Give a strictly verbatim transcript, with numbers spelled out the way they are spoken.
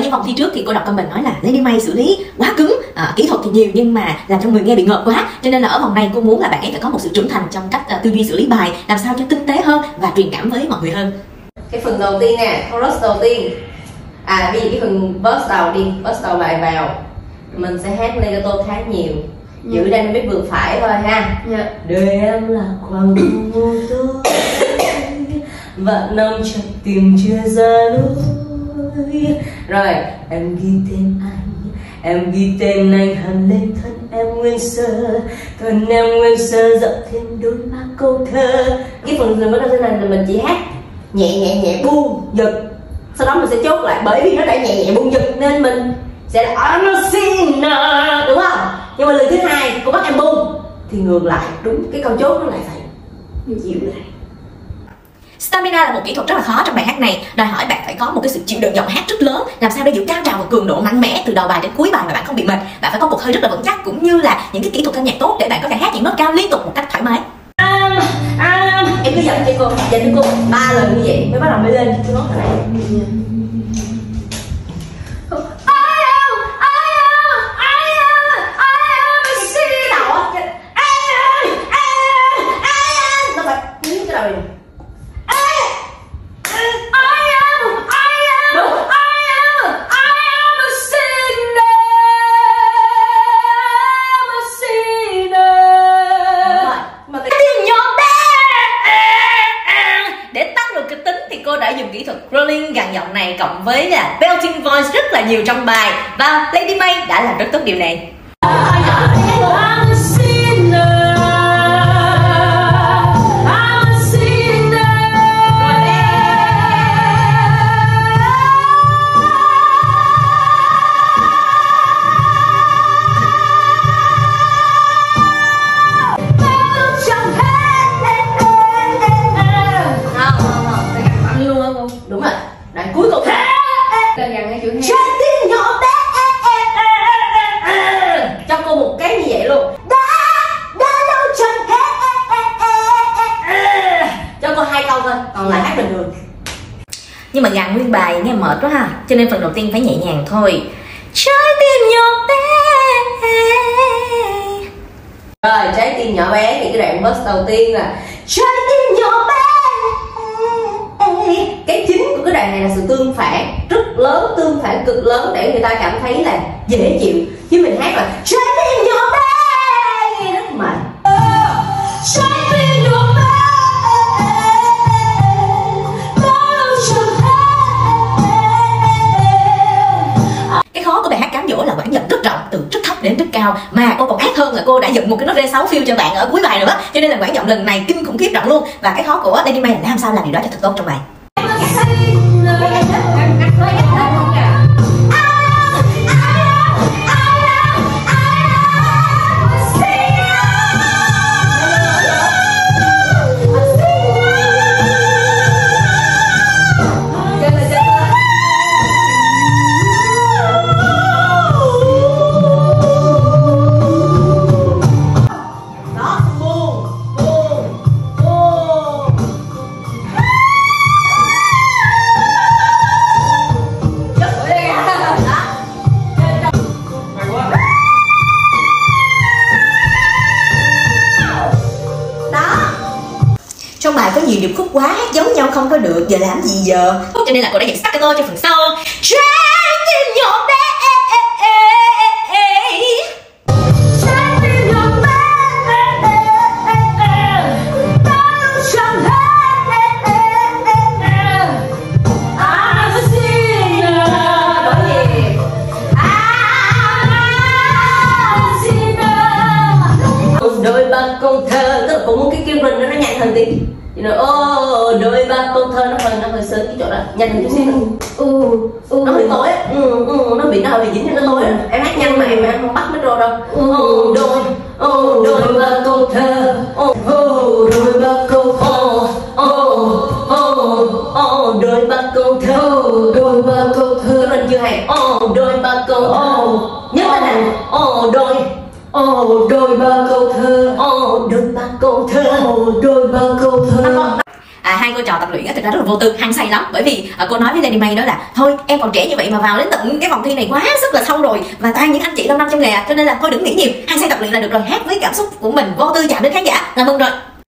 Ở những vòng thi trước thì cô đọc comment nói là Lady Mây xử lý quá cứng, à, kỹ thuật thì nhiều nhưng mà làm cho người nghe bị ngợp quá, cho nên là ở vòng này cô muốn là bạn ấy phải có một sự trưởng thành trong cách uh, tư duy xử lý bài, làm sao cho tinh tế hơn và truyền cảm với mọi người hơn. Cái phần đầu tiên nè, chorus đầu tiên, à bây giờ cái phần verse đầu đi, verse đầu lại vào mình sẽ hát legato khá nhiều, ừ. Giữ đây biết vừa phải thôi ha. Đời em là khoảng vô tư vạn năm chợt tìm chưa ra lối. Rồi em ghi tên anh, em ghi tên anh hẳn lên thân em nguyên sơ, thân em nguyên sơ dặm thêm đôi mắt câu thơ. Cái phần bắt đầu thế này là mình chỉ hát nhẹ nhẹ nhẹ buông giật, sau đó mình sẽ chốt lại bởi vì nó đã nhẹ nhẹ buông giật nên mình sẽ là Anasina, đúng không? Nhưng mà lần thứ hai cô bắt em buông thì ngược lại, đúng cái câu chốt nó lại phải dịu lại. Stamina là một kỹ thuật rất là khó trong bài hát này, đòi hỏi bạn phải có một cái sự chịu đựng giọng hát rất lớn, làm sao để giữ cao trào và cường độ mạnh mẽ từ đầu bài đến cuối bài mà bạn không bị mệt. Bạn phải có một hơi rất là vững chắc cũng như là những cái kỹ thuật thanh nhạc tốt để bạn có thể hát những nốt cao liên tục một cách thoải mái. À, à, em cứ dặn cho cô, dặn cho cô ba lần như vậy mới bắt đầu mới lên cái nốt này. Rolling gằn giọng này cộng với là belting voice rất là nhiều trong bài và Lady Mây đã làm rất tốt điều này. Nhưng mà ngàn nguyên bài nghe mệt quá ha, cho nên phần đầu tiên phải nhẹ nhàng thôi. Trái tim nhỏ bé. Rồi trái tim nhỏ bé thì cái đoạn verse đầu tiên là trái tim nhỏ bé. Cái chính của cái đoạn này là sự tương phản rất lớn, tương phản cực lớn để người ta cảm thấy là dễ chịu. Chứ mình hát là trái tim nhỏ bé nghe rất mệt. Trái tim nhỏ bé. Đến rất cao mà cô còn ác hơn là cô đã dựng một cái nốt rê sáu phiêu cho bạn ở cuối bài rồi đó, cho nên là quãng giọng lần này kinh khủng khiếp rộng luôn. Và cái khó của Lady Mây là làm sao làm điều đó cho thật tốt trong bài. Trong bài có nhiều điệp khúc quá, hát giống nhau không có được, giờ làm gì giờ? Cho nên là cô đã dặn staccato cho phần sau. Trái tim nhỏ bé. Trái tim nhỏ bé. Tao chẳng hết. I'm a sinner. I'm a sinner. Cùng đôi ba câu thơ, tức là cũng muốn cái kim rình nó nhẹ hơn tí. Chị nói ô đôi ba câu thơ nó hơi nó hơi sớm cái chỗ đó nhanh chút xíu, ừ, ừ, nó hơi tối, ừ, ừ, nó bị nó hơi bị dính cho nó tối. Em hát nhanh mà em em không bắt nó rồi đâu. Ô đôi ô đôi ba câu thơ, ô đôi ba câu ô ô ô ô đôi ba câu thơ, đôi ba câu thơ mình chưa hay. Ô đôi ba câu ô nhớ là ô đôi ô đôi ba câu thơ, ô đôi ba câu thơ, ô đôi ba câu thơ. hai cô trò tập luyện á thực ra rất là vô tư, hăng say lắm, bởi vì cô nói với Lady Mây đó là thôi em còn trẻ như vậy mà vào đến tận cái vòng thi này quá sức là xong rồi, và toàn những anh chị lâu năm trong nghề, cho nên là thôi đừng nghĩ nhiều, hăng say tập luyện là được rồi, hát với cảm xúc của mình, vô tư chạm đến khán giả là mừng rồi.